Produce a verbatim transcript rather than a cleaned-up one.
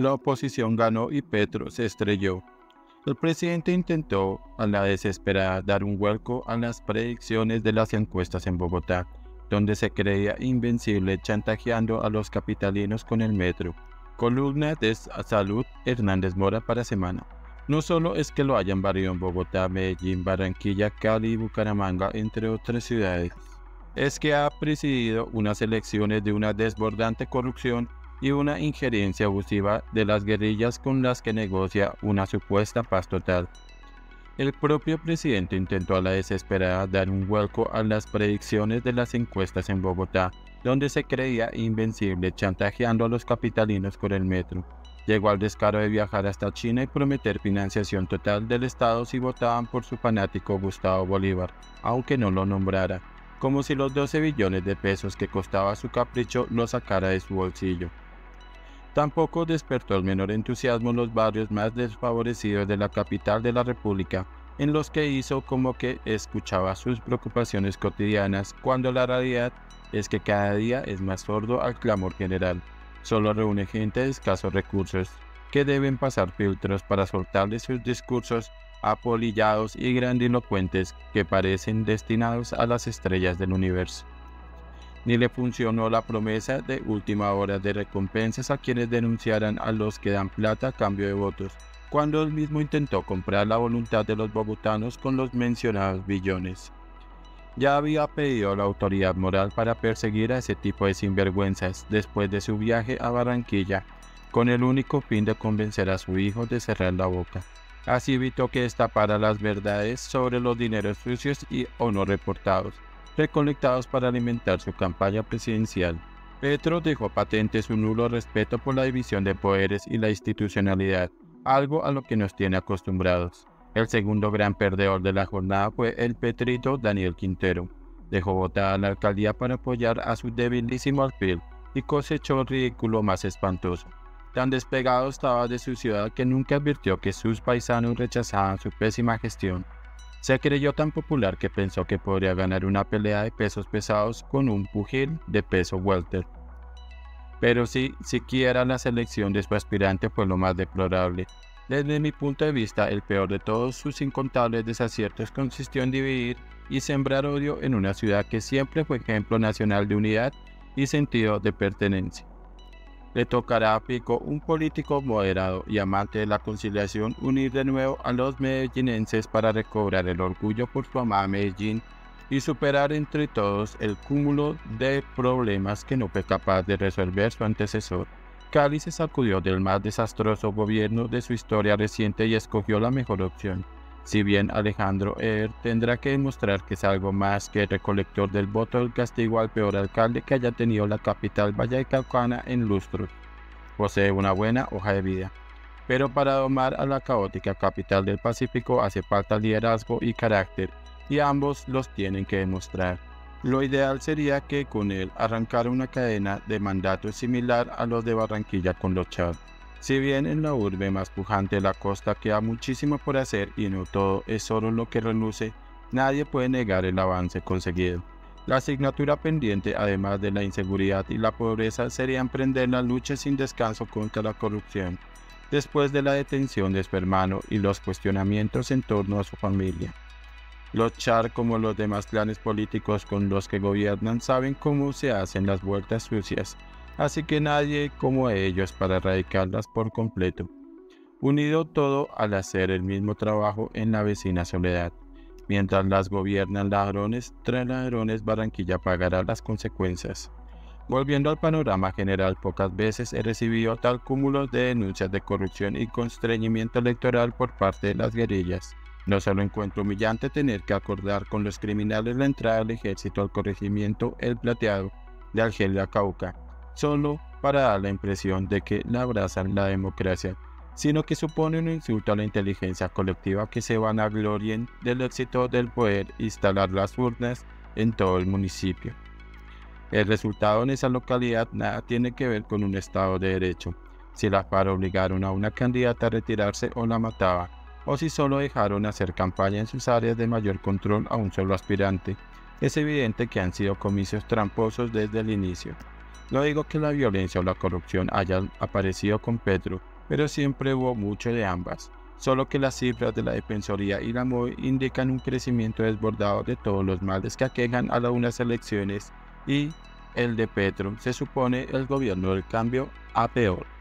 La oposición ganó y Petro se estrelló. El presidente intentó, a la desesperada, dar un vuelco a las predicciones de las encuestas en Bogotá, donde se creía invencible chantajeando a los capitalinos con el metro. Columna de Salud Hernández Mora para Semana. No solo es que lo hayan variado en Bogotá, Medellín, Barranquilla, Cali y Bucaramanga, entre otras ciudades. Es que ha presidido unas elecciones de una desbordante corrupción y una injerencia abusiva de las guerrillas con las que negocia una supuesta paz total. El propio presidente intentó a la desesperada dar un vuelco a las predicciones de las encuestas en Bogotá, donde se creía invencible chantajeando a los capitalinos con el metro. Llegó al descaro de viajar hasta China y prometer financiación total del Estado si votaban por su fanático Gustavo Bolívar, aunque no lo nombrara, como si los doce billones de pesos que costaba su capricho lo sacara de su bolsillo. Tampoco despertó el menor entusiasmo los barrios más desfavorecidos de la capital de la República, en los que hizo como que escuchaba sus preocupaciones cotidianas, cuando la realidad es que cada día es más sordo al clamor general. Solo reúne gente de escasos recursos, que deben pasar filtros para soltarle sus discursos apolillados y grandilocuentes que parecen destinados a las estrellas del universo. Ni le funcionó la promesa de última hora de recompensas a quienes denunciaran a los que dan plata a cambio de votos, cuando él mismo intentó comprar la voluntad de los bogotanos con los mencionados billones. Ya había pedido la autoridad moral para perseguir a ese tipo de sinvergüenzas después de su viaje a Barranquilla, con el único fin de convencer a su hijo de cerrar la boca. Así evitó que destapara las verdades sobre los dineros sucios y o no reportados, recolectados para alimentar su campaña presidencial. Petro dejó patente su nulo respeto por la división de poderes y la institucionalidad, algo a lo que nos tiene acostumbrados. El segundo gran perdedor de la jornada fue el petrito Daniel Quintero. Dejó votada la alcaldía para apoyar a su debilísimo alfil y cosechó el ridículo más espantoso. Tan despegado estaba de su ciudad que nunca advirtió que sus paisanos rechazaban su pésima gestión. Se creyó tan popular que pensó que podría ganar una pelea de pesos pesados con un pugil de peso welter. Pero sí, siquiera la selección de su aspirante fue lo más deplorable. Desde mi punto de vista, el peor de todos sus incontables desaciertos consistió en dividir y sembrar odio en una ciudad que siempre fue ejemplo nacional de unidad y sentido de pertenencia. Le tocará a Pico, un político moderado y amante de la conciliación, unir de nuevo a los medellinenses para recobrar el orgullo por su amada Medellín y superar entre todos el cúmulo de problemas que no fue capaz de resolver su antecesor. Cali se sacudió del más desastroso gobierno de su historia reciente y escogió la mejor opción. Si bien Alejandro Eder tendrá que demostrar que es algo más que recolector del voto del castigo al peor alcalde que haya tenido la capital vallecaucana en lustros, posee una buena hoja de vida. Pero para domar a la caótica capital del Pacífico hace falta liderazgo y carácter, y ambos los tienen que demostrar. Lo ideal sería que con él arrancara una cadena de mandatos similar a los de Barranquilla con los Char. Si bien en la urbe más pujante de la costa queda muchísimo por hacer y no todo es oro lo que reluce, nadie puede negar el avance conseguido. La asignatura pendiente, además de la inseguridad y la pobreza, sería emprender la lucha sin descanso contra la corrupción, después de la detención de su hermano y los cuestionamientos en torno a su familia. Los Char, como los demás clanes políticos con los que gobiernan, saben cómo se hacen las vueltas sucias, así que nadie como ellos para erradicarlas por completo. Unido todo al hacer el mismo trabajo en la vecina soledad. Mientras las gobiernan ladrones tras ladrones, Barranquilla pagará las consecuencias. Volviendo al panorama general, pocas veces he recibido tal cúmulo de denuncias de corrupción y constreñimiento electoral por parte de las guerrillas. No solo encuentro humillante tener que acordar con los criminales la entrada del ejército al corregimiento El Plateado de Argelia Cauca, solo para dar la impresión de que la abrazan la democracia, sino que supone un insulto a la inteligencia colectiva que se vanaglorien del éxito del poder instalar las urnas en todo el municipio. El resultado en esa localidad nada tiene que ver con un Estado de Derecho, si la FARC obligaron a una candidata a retirarse o la mataba, o si solo dejaron hacer campaña en sus áreas de mayor control a un solo aspirante. Es evidente que han sido comicios tramposos desde el inicio. No digo que la violencia o la corrupción hayan aparecido con Petro, pero siempre hubo mucho de ambas, solo que las cifras de la Defensoría y la M O E indican un crecimiento desbordado de todos los males que aquejan a las unas elecciones y el de Petro, se supone el gobierno del cambio, a peor.